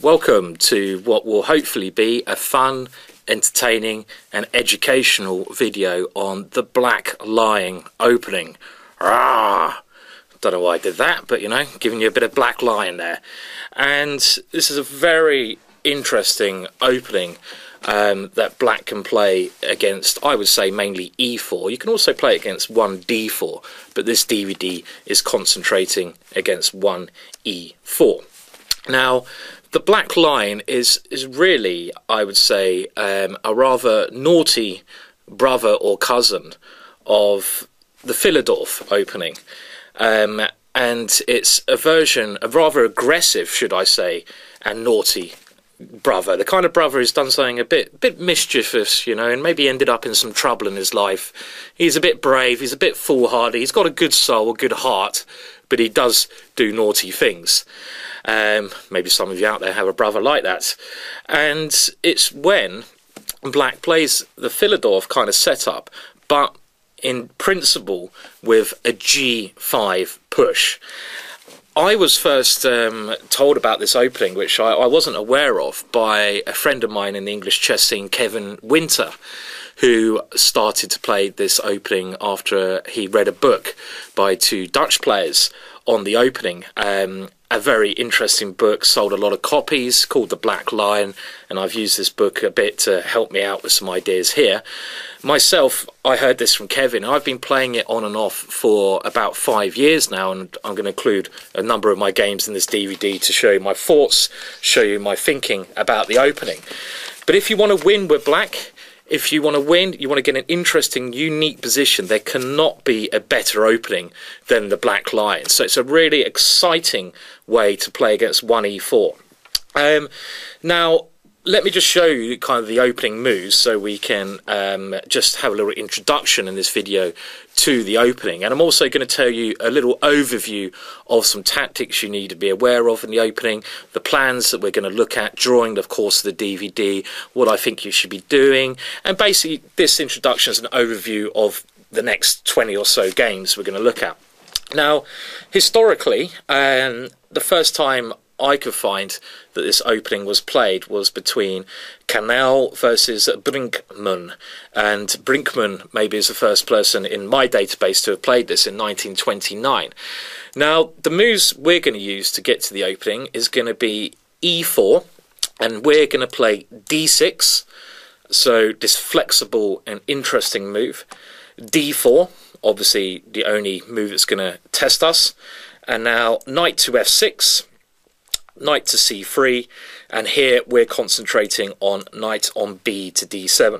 Welcome to what will hopefully be a fun, entertaining and educational video on the Black Lion opening. Arrgh! Don't know why I did that, but you know, giving you a bit of Black Lion there. And this is a very interesting opening that black can play against, I would say, mainly e4. You can also play against 1d4, but this DVD is concentrating against 1e4. Now, the Black Lion is really, I would say, a rather naughty brother or cousin of the Philidor opening. And it's a version, a rather aggressive, should I say, and naughty brother. The kind of brother who's done something a bit mischievous, you know, and maybe ended up in some trouble in his life. He's a bit brave, he's a bit foolhardy, he's got a good soul, a good heart, but he does do naughty things. Maybe some of you out there have a brother like that. And it's when black plays the Philidor kind of setup, but in principle with a g5 push. I was first told about this opening, which I wasn't aware of, by a friend of mine in the English chess scene, Kevin Winter, who started to play this opening after he read a book by two Dutch players on the opening. A very interesting book, sold a lot of copies, called The Black Lion, and I've used this book a bit to help me out with some ideas here. Myself, I heard this from Kevin. I've been playing it on and off for about 5 years now, and I'm going to include a number of my games in this DVD to show you my thoughts, show you my thinking about the opening. But if you want to win with black, if you want to win, you want to get an interesting, unique position, there cannot be a better opening than the Black Lion. So it's a really exciting way to play against 1e4. Now, let me just show you kind of the opening moves so we can just have a little introduction in this video to the opening. And I'm also going to tell you a little overview of some tactics you need to be aware of in the opening, the plans that we're going to look at during the course of the DVD, what I think you should be doing. And basically, this introduction is an overview of the next 20 or so games we're going to look at. Now, historically, the first time I could find that this opening was played was between Canal versus Brinkman, and Brinkman maybe is the first person in my database to have played this in 1929. Now, the moves we're going to use to get to the opening is going to be e4, and we're going to play d6, so this flexible and interesting move, d4, obviously the only move that's going to test us, and now knight to f6, knight to c3, and here we're concentrating on knight on b to d7.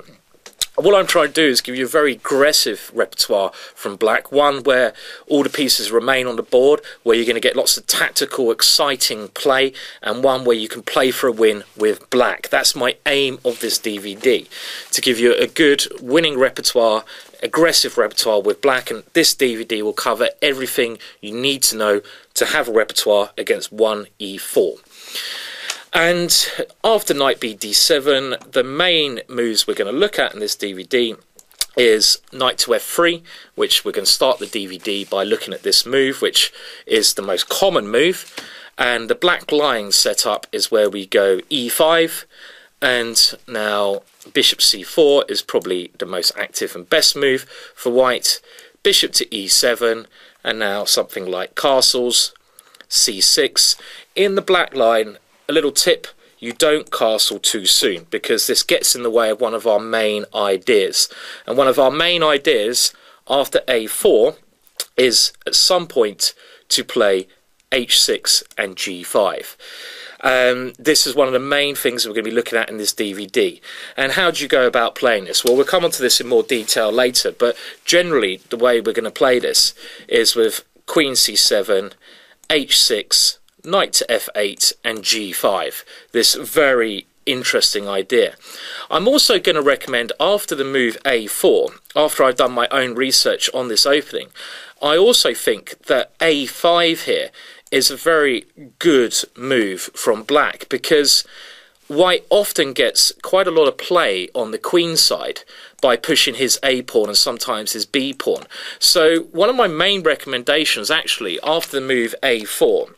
And what I'm trying to do is give you a very aggressive repertoire from black, one where all the pieces remain on the board, where you're going to get lots of tactical, exciting play, and one where you can play for a win with black. That's my aim of this DVD, to give you a good winning repertoire, aggressive repertoire with black, and this DVD will cover everything you need to know to have a repertoire against 1e4. And after knight b d7, the main moves we're going to look at in this DVD is knight to f3, which we're going to start the DVD by looking at this move, which is the most common move, and the Black Lion setup is where we go e5, and now bishop c4 is probably the most active and best move for white, bishop to e7, and now something like castles, c6. In the Black Lion, a little tip, you don't castle too soon, because this gets in the way of one of our main ideas. And one of our main ideas after a4 is at some point to play h6 and g5. This is one of the main things we're going to be looking at in this DVD. And how do you go about playing this? Well, we'll come on to this in more detail later, but generally the way we're going to play this is with queen c7, h6, knight to f8 and g5. This very interesting idea. I'm also going to recommend, after the move a4, after I've done my own research on this opening, I also think that a5 here is a very good move from black, because white often gets quite a lot of play on the queen side by pushing his a pawn and sometimes his b pawn. So one of my main recommendations, actually, after the move a4,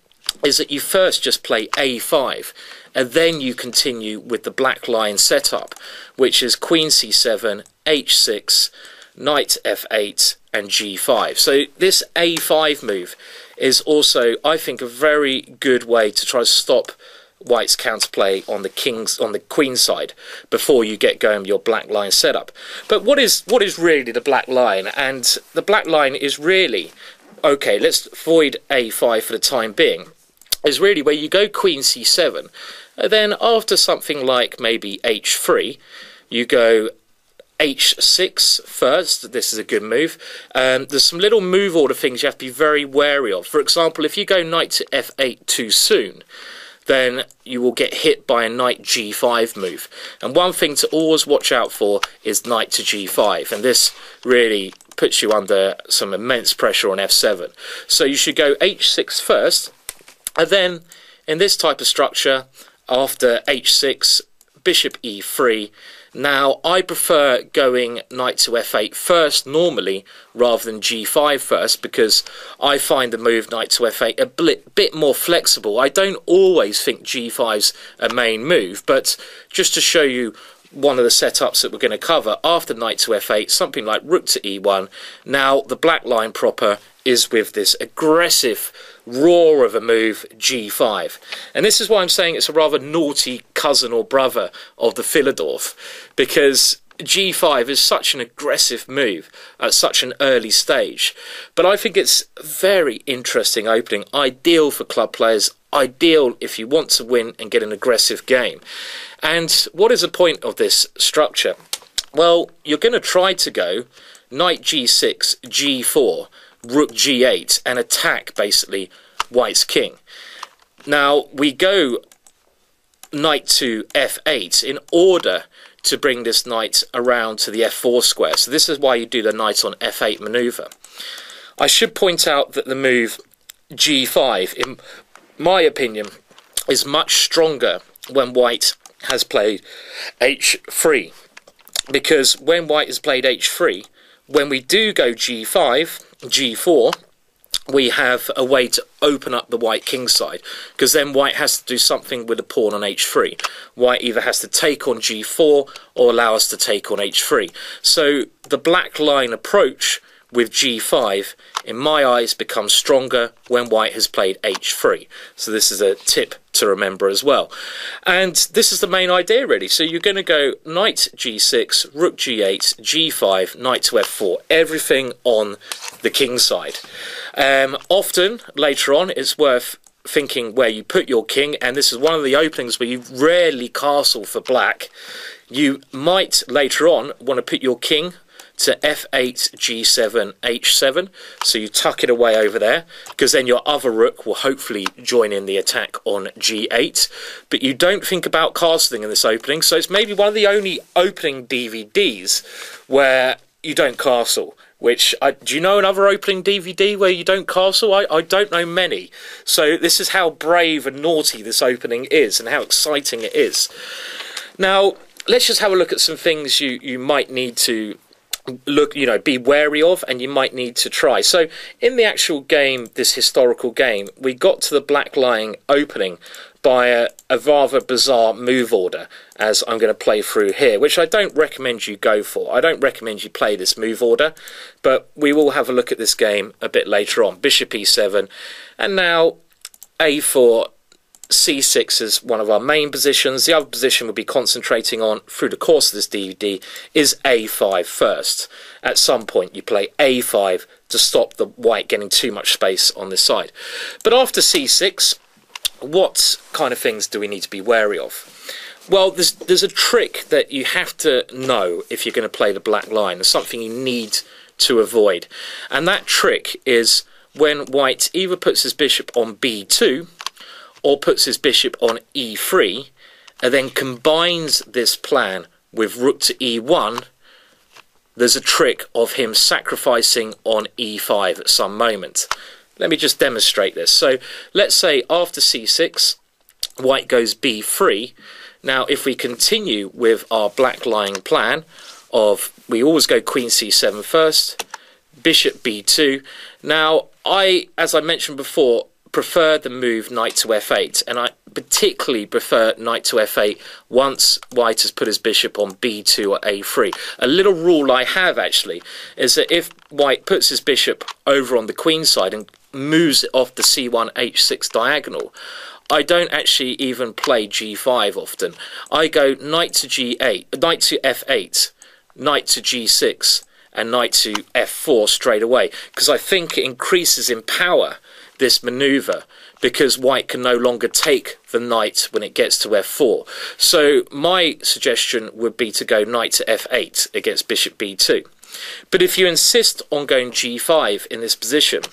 is that you first just play a5, and then you continue with the black line setup, which is queen c7, h6, knight f8, and g5. So this a5 move is also, I think, a very good way to try to stop White's counterplay on the king's, on the queen side, before you get going with your black line setup. But what is really the black line? And the black line is really, okay, let's avoid a5 for the time being, is really where you go queen c7, and then after something like maybe h3, you go h6 first. This is a good move. There's some little move order things you have to be very wary of. For example, if you go knight to f8 too soon, then you will get hit by a knight g5 move. And one thing to always watch out for is knight to g5, and this really puts you under some immense pressure on f7. So you should go h6 first, and then in this type of structure, after h6, bishop e3. Now, I prefer going knight to f8 first normally, rather than g5 first, because I find the move knight to f8 a bit more flexible. I don't always think g5's a main move, but just to show you one of the setups that we're going to cover, after knight to f8, something like rook to e1. Now, the black line proper is with this aggressive roar of a move, g5. And this is why I'm saying it's a rather naughty cousin or brother of the Philidor, because g5 is such an aggressive move at such an early stage. But I think it's very interesting opening, ideal for club players, ideal if you want to win and get an aggressive game. And what is the point of this structure? Well, you're going to try to go knight g6, g4, rook g8, and attack basically White's king. Now we go knight to f8 in order to bring this knight around to the f4 square. So this is why you do the knight on f8 maneuver. I should point out that the move g5, in my opinion, is much stronger when White has played h3, because when White has played h3, when we do go g5, g4, we have a way to open up the white king side, because then White has to do something with the pawn on h3. White either has to take on g4 or allow us to take on h3. So the black line approach with g5, in my eyes, becomes stronger when White has played h3. So this is a tip to remember as well. And this is the main idea, really. So you're going to go knight g6, rook g8, g5, knight to f4, everything on the king side. Often, later on, it's worth thinking where you put your king, and this is one of the openings where you rarely castle for black. You might, later on, want to put your king to f8, g7, h7, so you tuck it away over there, because then your other rook will hopefully join in the attack on g8. But you don't think about castling in this opening, so it's maybe one of the only opening DVDs where you don't castle. Which, do you know another opening DVD where you don't castle? I don't know many. So this is how brave and naughty this opening is, and how exciting it is. Now, let's just have a look at some things you might need to look, you know, be wary of, and you might need to try. So in the actual game, this historical game, we got to the black line opening by a rather bizarre move order, as I'm going to play through here, which I don't recommend you go for. I don't recommend you play this move order, but we will have a look at this game a bit later on. Bishop e7, and now a4, c6 is one of our main positions. The other position we'll be concentrating on through the course of this DVD is a5 first. At some point you play a5 to stop the white getting too much space on this side. But after c6, what kind of things do we need to be wary of? Well, there's a trick that you have to know if you're going to play the black line. There's something you need to avoid, and that trick is when White either puts his bishop on b2 or puts his bishop on e3, and then combines this plan with rook to e1, there's a trick of him sacrificing on e5 at some moment. Let me just demonstrate this. So let's say after c6, White goes b3. Now if we continue with our black line plan of, we always go queen c7 first, bishop b2. Now, as I mentioned before, prefer the move knight to f8, and I particularly prefer knight to f8 once white has put his bishop on b2 or a3. A little rule I have actually is that if white puts his bishop over on the queen side and moves it off the c1 h6 diagonal, I don't actually even play g5 often. I go knight to g8, knight to f8, knight to g6, and knight to f4 straight away, because I think it increases in power, this maneuver, because white can no longer take the knight when it gets to f4. So my suggestion would be to go knight to f8 against bishop b2. But if you insist on going g5 in this position,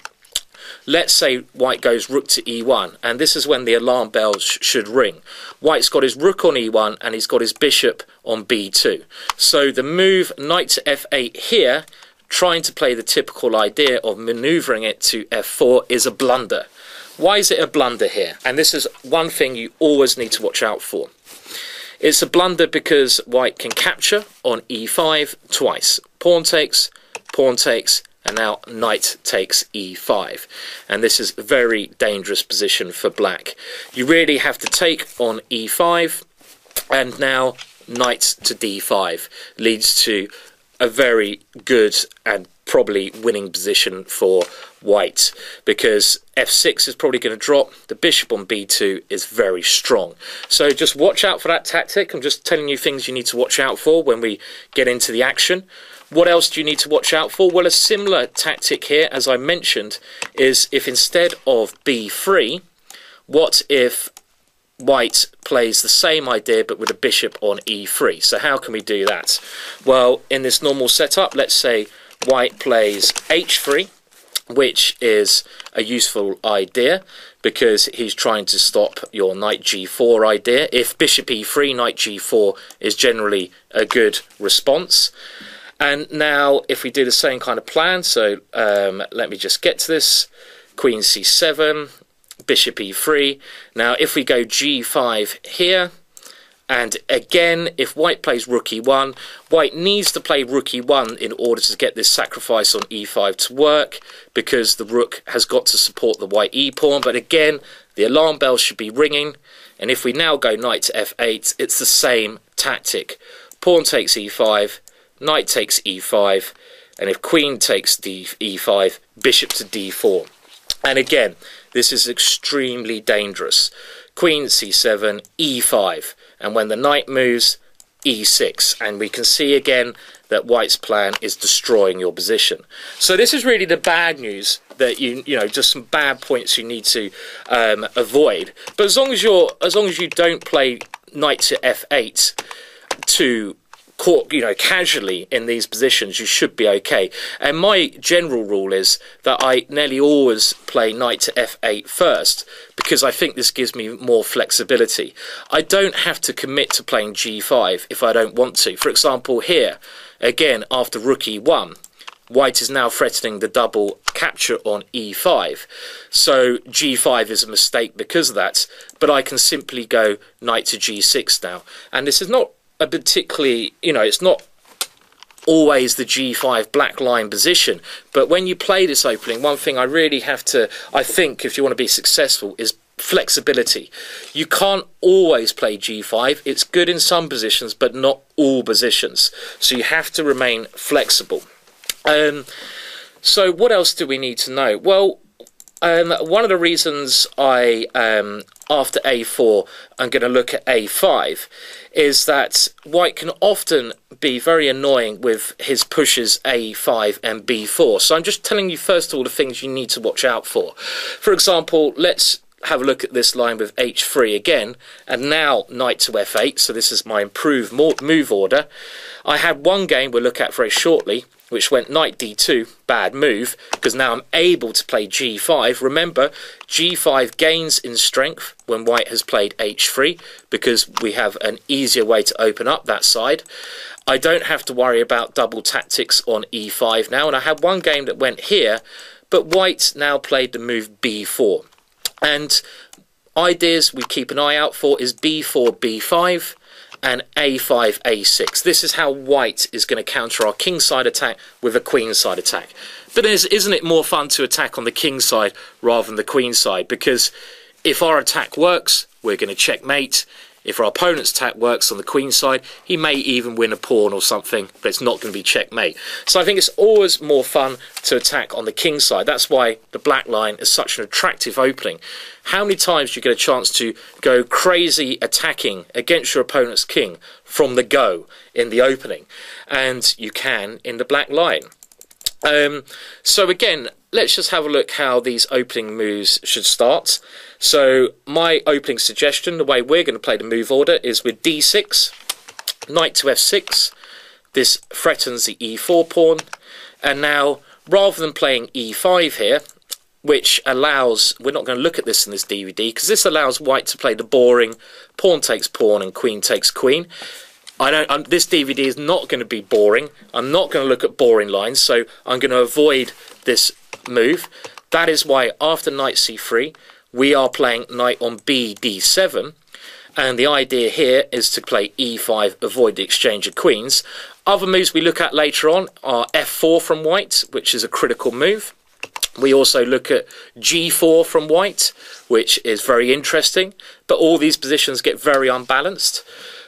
let's say white goes rook to e1, and this is when the alarm bells should ring. White's got his rook on e1 and he's got his bishop on b2. So the move knight to f8 here, trying to play the typical idea of manoeuvring it to f4, is a blunder. Why is it a blunder here? And this is one thing you always need to watch out for. It's a blunder because white can capture on e5 twice. Pawn takes, and now knight takes e5. And this is a very dangerous position for black. You really have to take on e5, and now knight to d5 leads to a very good and probably winning position for white, because f6 is probably going to drop. The bishop on b2 is very strong. So just watch out for that tactic. I'm just telling you things you need to watch out for when we get into the action. What else do you need to watch out for? Well, a similar tactic here, as I mentioned, is if instead of b3, what if white plays the same idea but with a bishop on e3? So how can we do that? Well, in this normal setup, let's say white plays h3, which is a useful idea because he's trying to stop your knight g4 idea. If bishop e3, knight g4 is generally a good response. And now if we do the same kind of plan, so let me just get to this, queen c7, bishop e3. Now if we go g5 here, and again if white plays rook e1, white needs to play rook e1 in order to get this sacrifice on e5 to work, because the rook has got to support the white e pawn. But again, the alarm bell should be ringing, and if we now go knight to f8, it's the same tactic. Pawn takes e5, knight takes e5, and if queen takes e5, bishop to d4. And again, this is extremely dangerous. Queen c7, e5, and when the knight moves, e6, and we can see again that white's plan is destroying your position. So this is really the bad news, that you know, just some bad points you need to avoid. But as long as you don't play knight to f8 to casually in these positions, you should be okay. And my general rule is that I nearly always play knight to f8 first, because I think this gives me more flexibility. I don't have to commit to playing g5 if I don't want to. For example, here again, after rook e1, white is now threatening the double capture on e5, so g5 is a mistake because of that. But I can simply go knight to g6 now, and this is not a particularly, you know, it's not always the g5 black line position, but when you play this opening, one thing I really have to, I think, if you want to be successful, is flexibility. You can't always play g5. It's good in some positions, but not all positions. So you have to remain flexible. So what else do we need to know? Well, one of the reasons I, after a4, I'm going to look at a5, is that white can often be very annoying with his pushes a5 and b4. So I'm just telling you first of all the things you need to watch out for. For example, let's have a look at this line with h3 again, and now knight to f8, so this is my improved move order. I had one game we'll look at very shortly, which went knight d2, bad move, because now I'm able to play g5. Remember, g5 gains in strength when white has played h3, because we have an easier way to open up that side. I don't have to worry about double tactics on e5 now, and I had one game that went here, but white now played the move b4. And ideas we keep an eye out for is b4, b5, and a5, a6. This is how white is going to counter our kingside attack with a queenside attack. But isn't it more fun to attack on the kingside rather than the queenside? Because if our attack works, we're going to checkmate. If our opponent's attack works on the queen side, he may even win a pawn or something, but it's not going to be checkmate. So I think it's always more fun to attack on the king side. That's why the black line is such an attractive opening. How many times do you get a chance to go crazy attacking against your opponent's king from the go in the opening? And you can in the black line. So again, let's just have a look how these opening moves should start. So my opening suggestion, the way we're going to play the move order, is with d6, knight to f6. This threatens the e4 pawn. And now, rather than playing e5 here, which allows, we're not going to look at this in this DVD, because this allows white to play the boring pawn takes pawn and queen takes queen. This DVD is not going to be boring. I'm not going to look at boring lines, so I'm going to avoid this move. That is why after knight c3, we are playing knight on bd7, and the idea here is to play e5, avoid the exchange of queens. Other moves we look at later on are f4 from white, which is a critical move. We also look at g4 from white, which is very interesting, but all these positions get very unbalanced.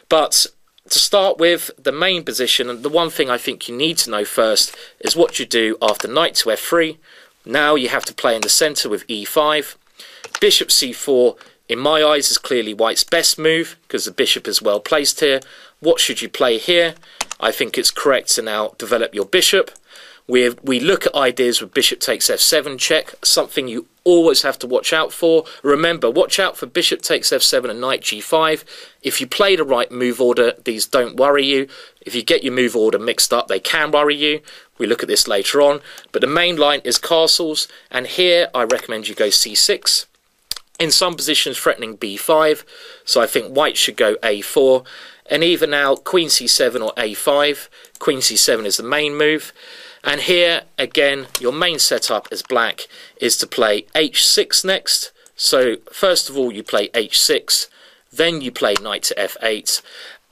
But to start with, the main position, and the one thing I think you need to know first, is what you do after knight to f3. Now you have to play in the centre with e5. Bishop c4, in my eyes, is clearly white's best move because the bishop is well placed here. What should you play here? I think it's correct to now develop your bishop. We look at ideas with bishop takes f7 check, something you always have to watch out for. Remember, watch out for bishop takes f7 and knight g5. If you play the right move order, these don't worry you. If you get your move order mixed up, they can worry you. We look at this later on. But the main line is castles, and here I recommend you go c6. In some positions threatening b5, so I think white should go a4. And even now, queen c7 or a5. Queen c7 is the main move. And here, again, your main setup as black is to play h6 next. So, first of all, you play h6, then you play knight to f8.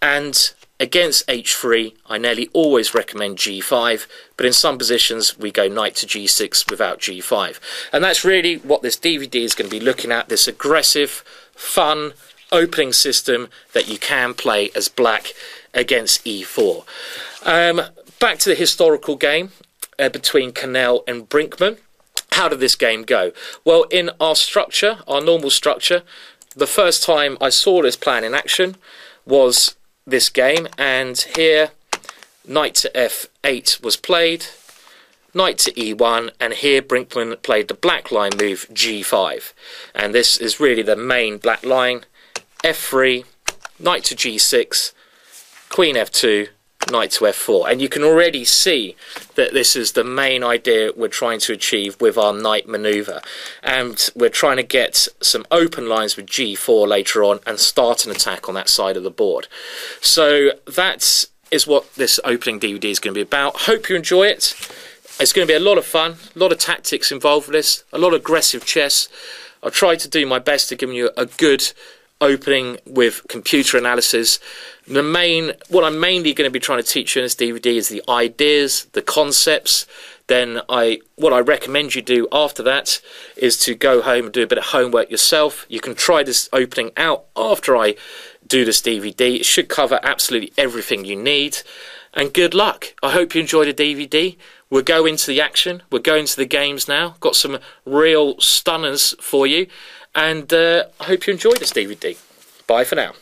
And against h3, I nearly always recommend g5, but in some positions, we go knight to g6 without g5. And that's really what this DVD is going to be looking at, this aggressive, fun opening system that you can play as black against e4. Back to the historical game between Canal and Brinkman. How did this game go? Well, in our structure, our normal structure, the first time I saw this plan in action was this game, and here knight to f8 was played, knight to e1, and here Brinkman played the black line move g5. And this is really the main black line, f3, knight to g6, queen f2, knight to f4, and you can already see that this is the main idea we're trying to achieve with our knight maneuver, and we're trying to get some open lines with g4 later on and start an attack on that side of the board. So that is what this opening DVD is going to be about. Hope you enjoy it. It's going to be a lot of fun, a lot of tactics involved with this, a lot of aggressive chess. I'll try to do my best to give you a good opening with computer analysis. What I'm mainly going to be trying to teach you in this DVD is the ideas, the concepts. Then what I recommend you do after that is to go home and do a bit of homework yourself. You can try this opening out after I do this DVD. It should cover absolutely everything you need. And good luck. I hope you enjoyed the DVD. We'll go into the action. We'll go into the games now. Got some real stunners for you. And I hope you enjoyed this DVD. Bye for now.